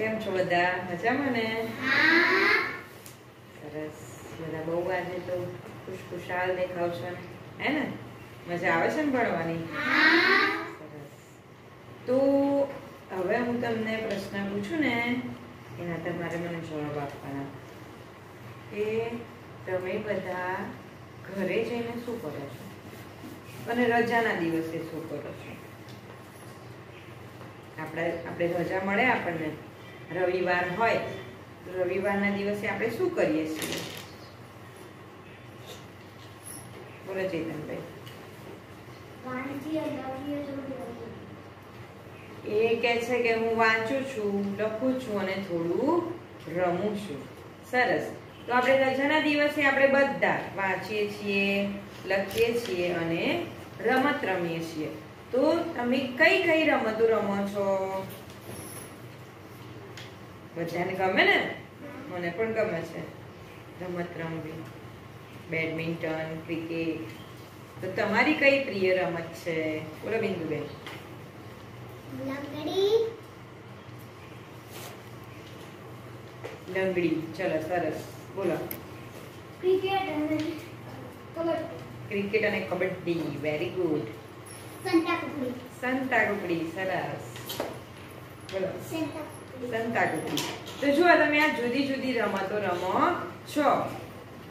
કેમ છો બધા મજામાં ને? હા સરસ બધા બહુ આજે તો ખુશખુશાલ દેખાવ છો ને, હે ને? મજા આવે છે ને ભણવાની? હા સરસ. તો હવે હું તમને પ્રશ્ન પૂછું ને એના તમારે મને જવાબ આપવાના કે તમે બધા ઘરે જઈને શું કરો છો અને રજાના દિવસે શું કરો છો? આપણે રજા મળે આપણને રવિવાર હોય તો રવિવારના દિવસે આપણે શું કરીએ છીએ? બોલો ચેતનભાઈ. એ કહે છે કે હું વાંચું છું, લખું છું અને થોડું રમું છું. સરસ. તો આપણે રજાના દિવસે આપણે બધા વાંચીએ છીએ, લખીએ છીએ અને રમત રમીએ છીએ. તો તમે કઈ કઈ રમતો રમો છો? બધાને ગમે ને? મને પણ ગમે છે રમત રમવી, બેડમિન્ટન, ક્રિકેટ. તો તમારી કઈ પ્રિય રમત છે? બોલો બિંદુબેન. લંગડી. લંગડી. ચલો સરસ. બોલો. ક્રિકેટ અને કબડ્ડી. Very good. સંતાકુકડી. સરસ. સંતાકુકડી. તો જો તમે આ જુદી જુદી રમતો રમો છો.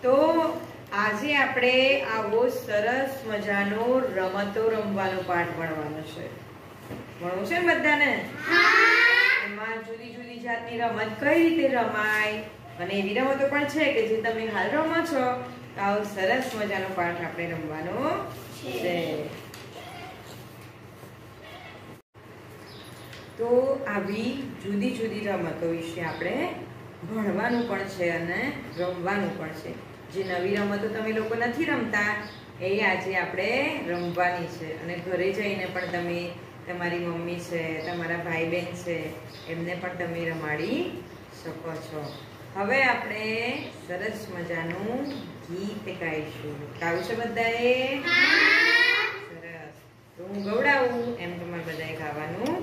તો આજે આપણે આવો સરસ મજાનો રમતો રમવાનો પાઠ ભણવાનો છે. ભણવું છે ને બધાને? એમાં જુદી જુદી જાતની રમત કઈ રીતે રમાય અને એવી રમતો પણ છે કે જે તમે હાલ રમો છો. તો આવો સરસ મજાનો પાઠ આપણે રમવાનો છે. તો આવી જુદી જુદી રમતો વિશે આપણે ભણવાનું પણ છે અને રમવાનું પણ છે. જે નવી રમતો તમે લોકો નથી રમતા એ આજે આપણે રમવાની છે. અને ઘરે જઈને પણ તમે તમારી મમ્મી છે, તમારા ભાઈ બહેન છે એમને પણ તમે રમાડી શકો છો. હવે આપણે સરસ મજાનું ગીત ગાઈશું. ગાવું છે બધાએ? સરસ. તો હું ગવડાવું એમ તમારે બધાએ ગાવાનું.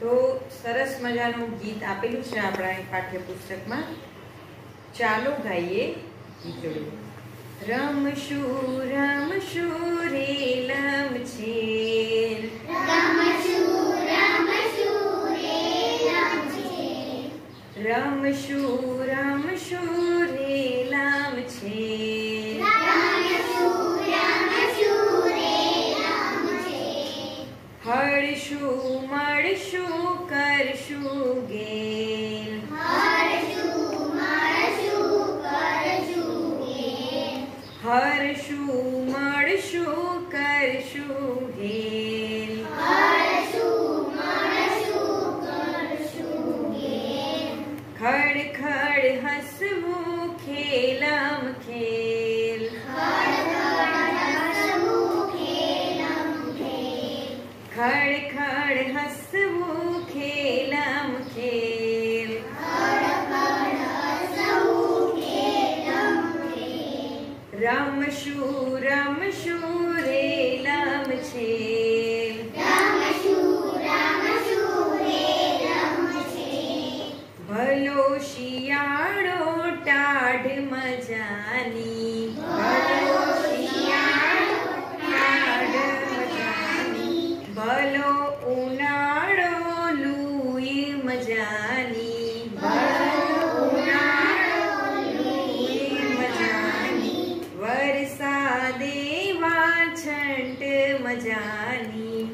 તો સરસ મજાનું ગીત આપેલું છે આપણા પાઠ્યપુસ્તકમાં. ચાલો ગાઈએ ગીતડું. રમશું રમશું રે લમછેર, રમશું રમશું રે લમછેર, રમશું રમશું રે લમછેર, હળશું મળશું કરશું ગેલ, હળશું મળશું કરશું ગેલ, હળશું મળશું કરશું ગેલ, હળશું મળશું કરશું ગેલ, ખડ ખડ હસવું ખેલમ ખેલ, ખડ ખડ હસવું ખેલમ ખેલ, રમશું રમશું રે લમછેલ, ભલો શિયાળો ટાઢ મજાની, ભલો ઉનાળો લૂઈ મજાની, વરસાદે વાછંટ મજાની,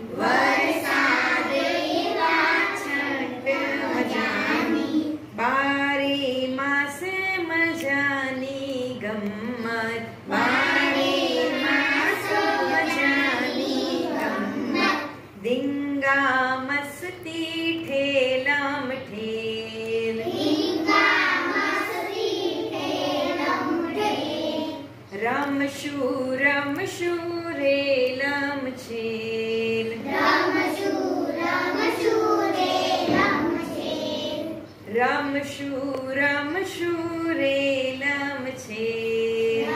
બારે માસે મજાની ગમ્મત, ધીંગા મસ્તી ઠેલમ ઠેલ, રમશું રમશું રે લમછેલ, રમશું રમશું રે લમછેલ,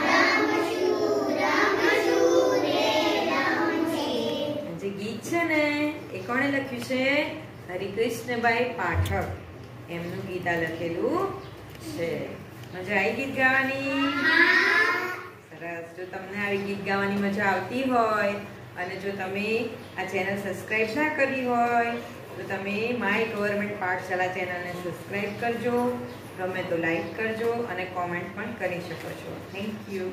लख्यु छे हरिकृष्णभाई पाठक एमनु गीता लखेलू छे। मजा आई गीत गावानी? सरस। जो तमने आ गीत गावानी मजा आवती होय अने जो तमे आ चेनल सब्सक्राइब ना करी होय तो तमे माय गवर्नमेंट पाठशाला चेनल ने सब्सक्राइब करजो, गमे तो लाइक करजो और कॉमेंट पण करी शको छो। Thank you.